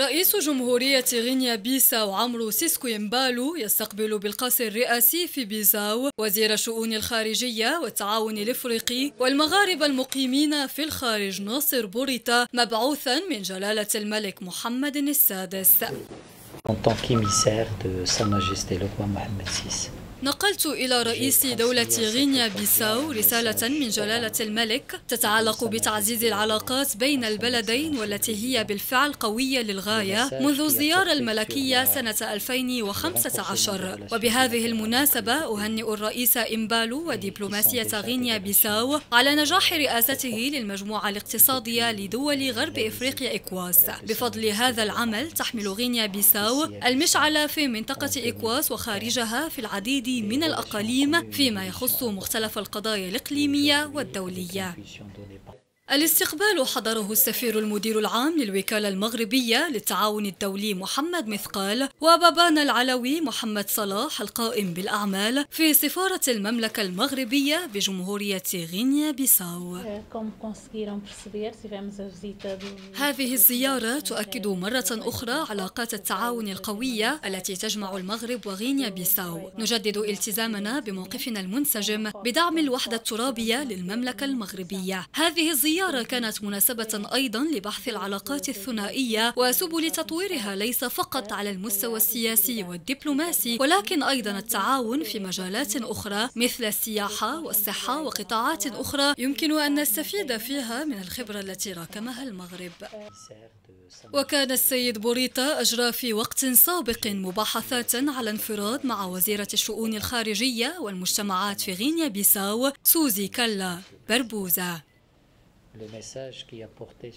رئيس جمهورية غينيا بيساو عمرو سيسكو إمبالو يستقبل بالقصر الرئاسي في بيساو وزير الشؤون الخارجية والتعاون الإفريقي والمغاربة المقيمين في الخارج ناصر بوريطة مبعوثا من جلالة الملك محمد السادس. نقلت إلى رئيس دولة غينيا بيساو رسالة من جلالة الملك تتعلق بتعزيز العلاقات بين البلدين والتي هي بالفعل قوية للغاية منذ الزيارة الملكية سنة 2015. وبهذه المناسبة أهنئ الرئيس إمبالو ودبلوماسية غينيا بيساو على نجاح رئاسته للمجموعة الاقتصادية لدول غرب إفريقيا إكواس. بفضل هذا العمل تحمل غينيا بيساو المشعل في منطقة إكواس وخارجها في العديد من الأقاليم فيما يخص مختلف القضايا الإقليمية والدولية. الاستقبال حضره السفير المدير العام للوكالة المغربية للتعاون الدولي محمد مثقال وبابان العلوي محمد صلاح القائم بالأعمال في سفارة المملكة المغربية بجمهورية غينيا بيساو. هذه الزيارة تؤكد مرة أخرى علاقات التعاون القوية التي تجمع المغرب وغينيا بيساو. نجدد التزامنا بموقفنا المنسجم بدعم الوحدة الترابية للمملكة المغربية. هذه الزيارة كانت مناسبة أيضا لبحث العلاقات الثنائية وسبل تطويرها ليس فقط على المستوى السياسي والدبلوماسي ولكن أيضا التعاون في مجالات أخرى مثل السياحة والصحة وقطاعات أخرى يمكن أن نستفيد فيها من الخبرة التي راكمها المغرب. وكان السيد بوريطة أجرى في وقت سابق مباحثات على انفراد مع وزيرة الشؤون الخارجية والمجتمعات في غينيا بيساو سوزي كالا بربوزا. Le message qui a porté